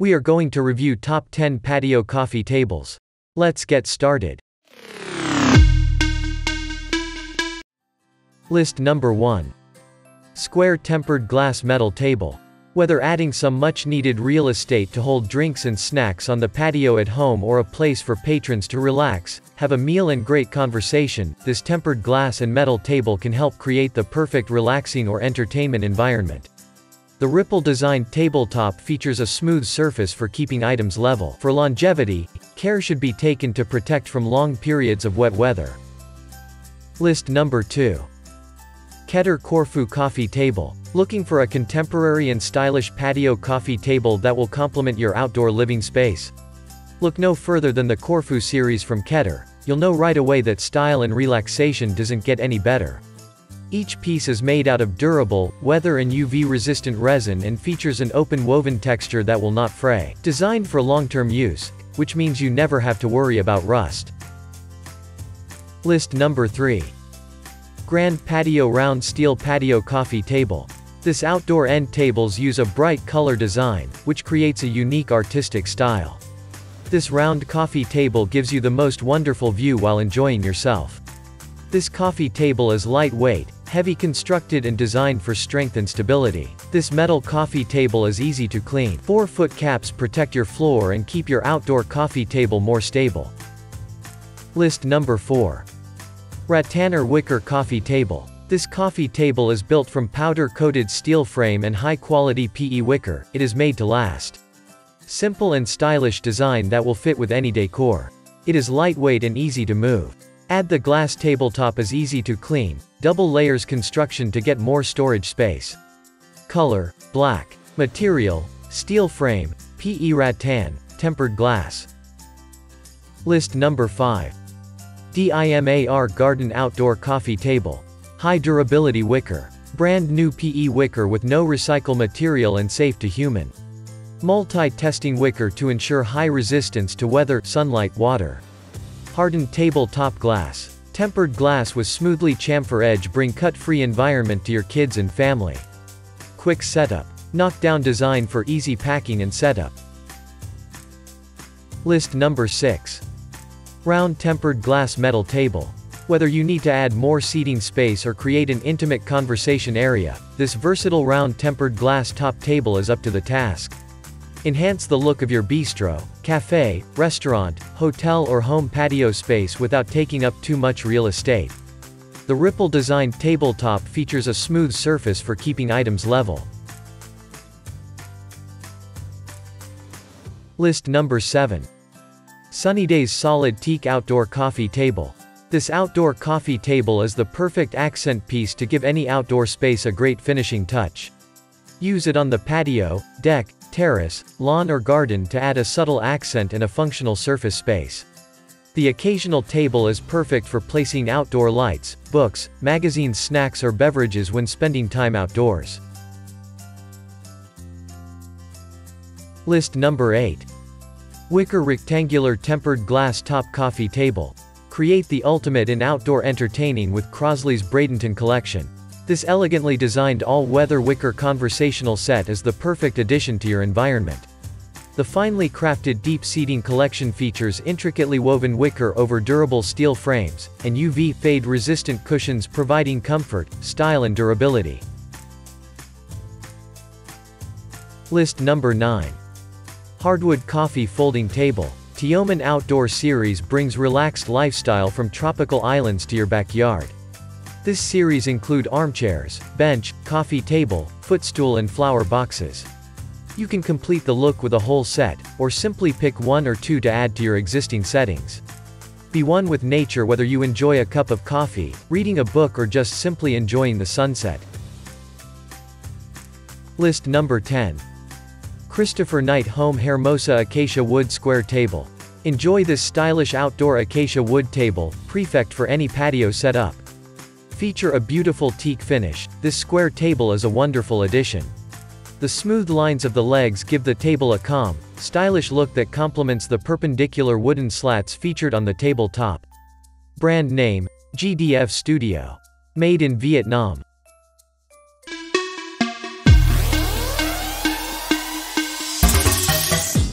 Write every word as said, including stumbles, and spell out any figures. We are going to review top ten patio coffee tables. Let's get started. List number one. Square tempered glass metal table. Whether adding some much needed real estate to hold drinks and snacks on the patio at home or a place for patrons to relax, have a meal and great conversation, this tempered glass and metal table can help create the perfect relaxing or entertainment environment. The ripple-designed tabletop features a smooth surface for keeping items level. For longevity, care should be taken to protect from long periods of wet weather. List number two. Keter Corfu Coffee Table. Looking for a contemporary and stylish patio coffee table that will complement your outdoor living space? Look no further than the Corfu series from Keter. You'll know right away that style and relaxation doesn't get any better. Each piece is made out of durable, weather and U V-resistant resin and features an open woven texture that will not fray. Designed for long-term use, which means you never have to worry about rust. List number three. Grand Patio Round Steel Patio Coffee Table. This outdoor end tables use a bright color design, which creates a unique artistic style. This round coffee table gives you the most wonderful view while enjoying yourself. This coffee table is lightweight, heavy constructed and designed for strength and stability. This metal coffee table is easy to clean. four foot caps protect your floor and keep your outdoor coffee table more stable. List number four. Rattanner Wicker Coffee Table. This coffee table is built from powder-coated steel frame and high-quality P E wicker. It is made to last. Simple and stylish design that will fit with any decor. It is lightweight and easy to move. Add the glass tabletop is easy to clean, double layers construction to get more storage space. Color, black. Material, steel frame, P E rattan, tempered glass. List number five. DIMAR Garden Outdoor Coffee Table. High durability wicker. Brand new P E wicker with no recycle material and safe to human. Multi-testing wicker to ensure high resistance to weather, sunlight, water. Hardened tabletop glass. Tempered glass with smoothly chamfer edge bring cut-free environment to your kids and family. Quick setup. Knockdown design for easy packing and setup. List number six. Round tempered glass metal table. Whether you need to add more seating space or create an intimate conversation area, this versatile round tempered glass top table is up to the task. Enhance the look of your bistro, cafe, restaurant, hotel or home patio space without taking up too much real estate. The ripple-designed tabletop features a smooth surface for keeping items level. List number seven. Sunnyday's Solid Teak Outdoor Coffee Table. This outdoor coffee table is the perfect accent piece to give any outdoor space a great finishing touch. Use it on the patio, deck, terrace, lawn or garden to add a subtle accent and a functional surface space. The occasional table is perfect for placing outdoor lights, books, magazines, snacks or beverages when spending time outdoors. List number eight. Wicker Rectangular Tempered Glass Top Coffee Table. Create the ultimate in outdoor entertaining with Crosley's Bradenton collection. This elegantly designed all-weather wicker conversational set is the perfect addition to your environment. The finely crafted deep seating collection features intricately woven wicker over durable steel frames, and U V fade-resistant cushions providing comfort, style and durability. List number nine. Hardwood Coffee Folding Table. Tioman Outdoor Series brings relaxed lifestyle from tropical islands to your backyard. This series include armchairs, bench, coffee table, footstool and flower boxes. You can complete the look with a whole set, or simply pick one or two to add to your existing settings. Be one with nature whether you enjoy a cup of coffee, reading a book or just simply enjoying the sunset. List number ten. Christopher Knight Home Hermosa Acacia Wood Square Table. Enjoy this stylish outdoor acacia wood table, perfect for any patio setup. Feature a beautiful teak finish, this square table is a wonderful addition. The smooth lines of the legs give the table a calm, stylish look that complements the perpendicular wooden slats featured on the tabletop. Brand name, G D F Studio. Made in Vietnam.